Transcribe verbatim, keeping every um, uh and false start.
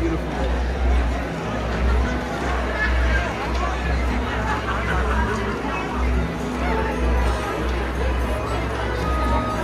beautiful day.